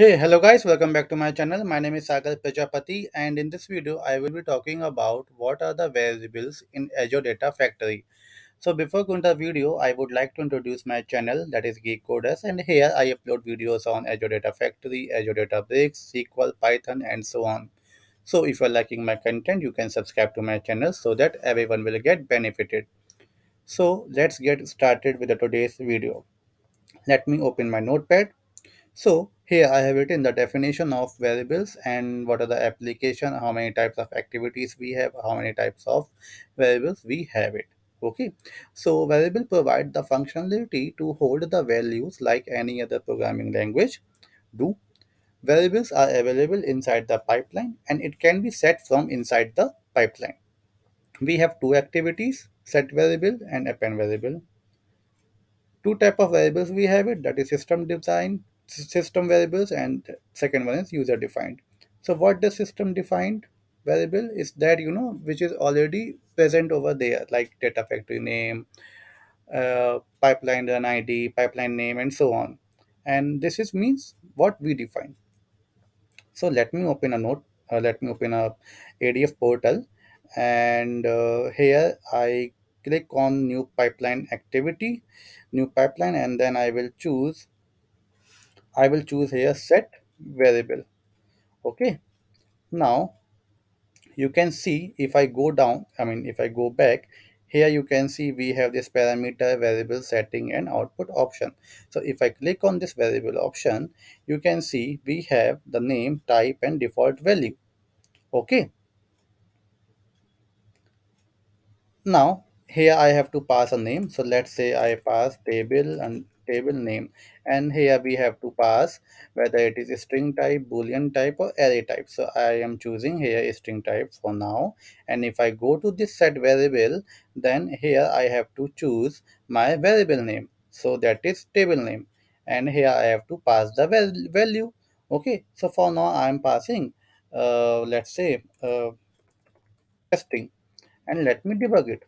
Hey, hello guys, welcome back to my channel. My name is Sagar Prajapati, and in this video, I will be talking about what are the variables in Azure Data Factory. So before going to the video, I would like to introduce my channel, that is Geek Coders, and here I upload videos on Azure Data Factory, Azure Databricks, SQL, Python, and so on. So if you are liking my content, you can subscribe to my channel so that everyone will get benefited. So let's get started with today's video. Let me open my notepad. So here I have written the definition of variables and what are the application, how many types of activities we have, how many types of variables we have it. Okay, so variable provide the functionality to hold the values like any other programming language do. Variables are available inside the pipeline and it can be set from inside the pipeline. We have two activities, set variable and append variable. Two type of variables we have it, that is system variables, and second one is user defined. So what the system defined variable is that, you know, which is already present over there, like data factory name, pipeline run ID, pipeline name, and so on. And this is means what we define. So let me open a ADF portal, and here I click on new pipeline activity, new pipeline, and then I will choose here set variable. Okay, now you can see if I go down, if I go back here, you can see we have this parameter, variable setting, and output option. So if I click on this variable option, you can see we have the name, type, and default value. Okay, now here I have to pass a name. So let's say I pass table name, and here we have to pass whether it is a string type, boolean type, or array type. So I am choosing here a string type for now, and if I go to this set variable, then here I have to choose my variable name, so that is table name, and here I have to pass the value. Okay, so for now I am passing let's say testing, and let me debug it.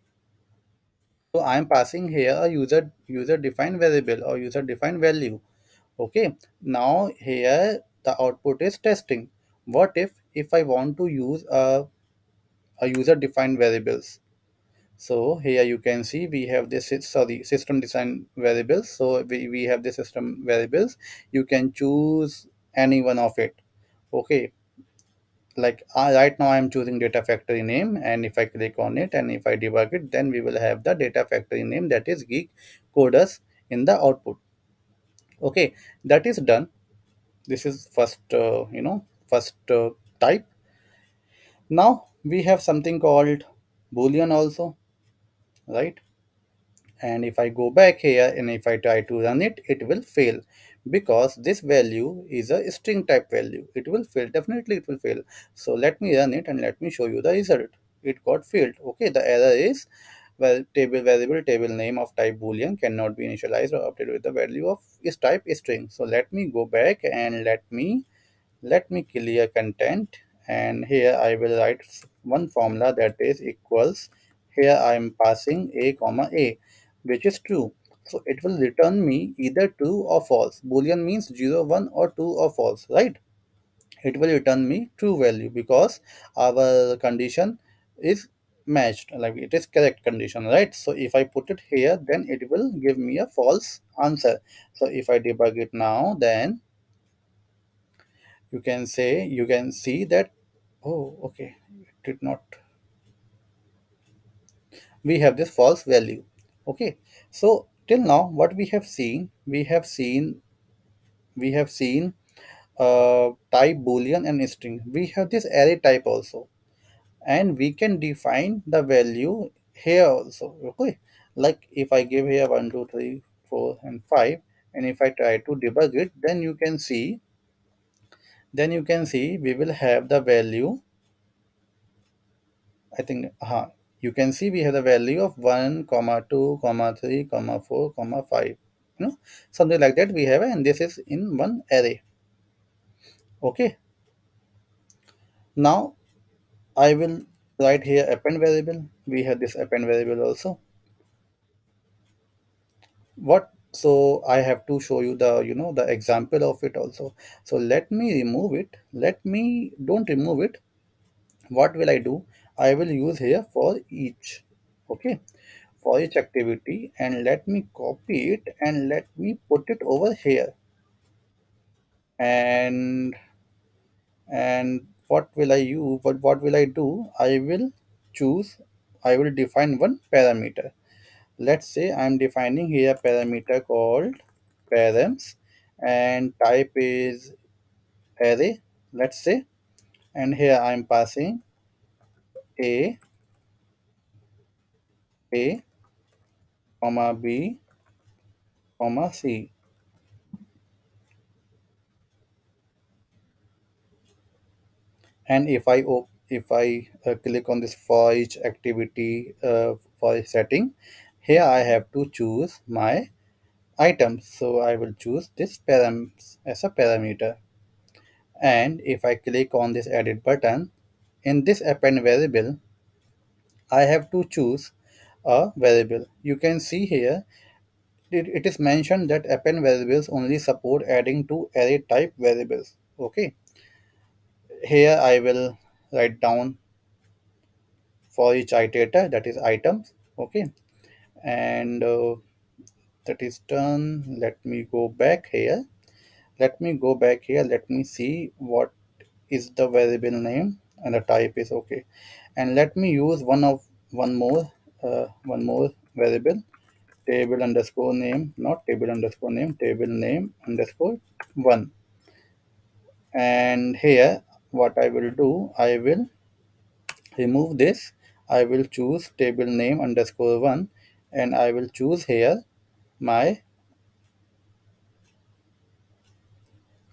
So I am passing here a user defined variable or user defined value. Okay, now here the output is testing. What if I want to use a user defined variables? So here you can see we have this system design variables. So we have the system variables. You can choose any one of it. Okay, like right now I am choosing data factory name, and if I click on it and if I debug it, then we will have the data factory name, that is Geek Coders, in the output. Okay, that is done. This is first type. Now we have something called boolean also, right? And if I go back here and if I try to run it, it will fail because this value is a string type value. It will fail, definitely it will fail. So let me run it and let me show you the result. It got failed. Okay, the error is, well, table name of type boolean cannot be initialized or updated with the value of is type string. So let me go back and let me clear content, and here I will write one formula, that is equals, here I am passing a, which is true. So it will return me either true or false. Boolean means 0, 1, or true or false, right? It will return me true value because our condition is matched, like it is correct condition, right? So if I put it here, then it will give me a false answer. So if I debug it now, then you can see that, oh, okay, it did not. We have this false value. Okay, so till now what we have seen type boolean and string. We have this array type also, and we can define the value here also. Okay, like if I give here 1 2 3 4 and 5, and if I try to debug it, then you can see we will have the value. I think you can see we have the value of 1 comma 2 comma 3 comma 4 comma 5, you know, something like that we have, and this is in one array. Okay, now I will write here append variable. We have this append variable also. What So I have to show you the the example of it also. So let me remove it. Let me don't remove it. What will I do? I will use here for each, okay, for each activity, and let me copy it and let me put it over here. And what will I use? What will I do? I will choose. I will define one parameter. Let's say I'm defining here a parameter called params, and type is array, let's say, and here I'm passing a comma b comma c. And if I click on this for each activity for each setting, here I have to choose my item. So I will choose this params as a parameter. And if I click on this edit button, in this append variable, I have to choose a variable. You can see here, it is mentioned that append variables only support adding to array type variables. Okay. Here I will write down for each iterator, that is items. Okay. And that is done. Let me go back here. Let me see what is the variable name, and the type is okay. And let me use one more variable, table underscore name, not table underscore name, table name underscore one. And here what I will do, I will remove this. I will choose table name underscore one, and I will choose here my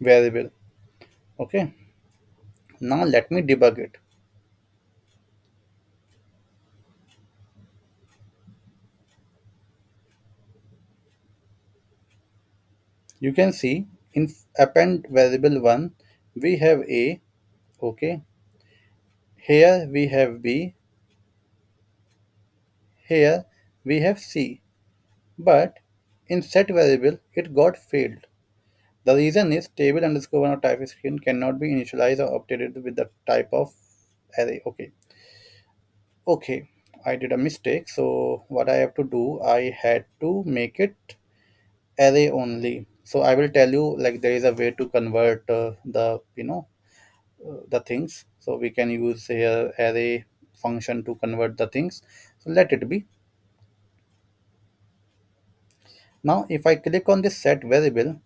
variable. Okay, now let me debug it. You can see in append variable 1 we have a, okay, here we have b, here we have c, but in set variable it got failed. The reason is table underscore one or type screen cannot be initialized or updated with the type of array. Okay. Okay, I did a mistake. So what I have to do, I had to make it array only. So I will tell you, like, there is a way to convert the things. So we can use here array function to convert the things. So let it be. Now if I click on this set variable,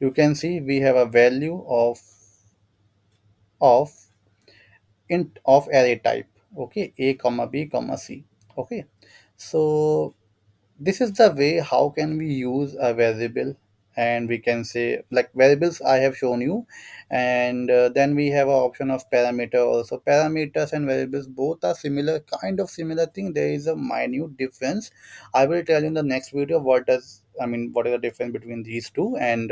you can see we have a value of int of array type, okay, a comma b comma c. Okay, so this is the way how can we use a variable, and we can say, like, variables I have shown you, and then we have an option of parameter also. Parameters and variables both are similar, kind of similar thing. There is a minute difference. I will tell you in the next video what is the difference between these two, and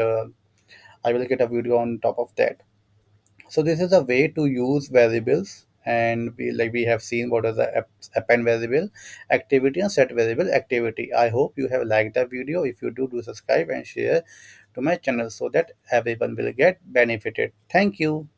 I will get a video on top of that. So this is a way to use variables, and we have seen what is the append variable activity and set variable activity. I hope you have liked the video. If you do, do subscribe and share to my channel so that everyone will get benefited. Thank you.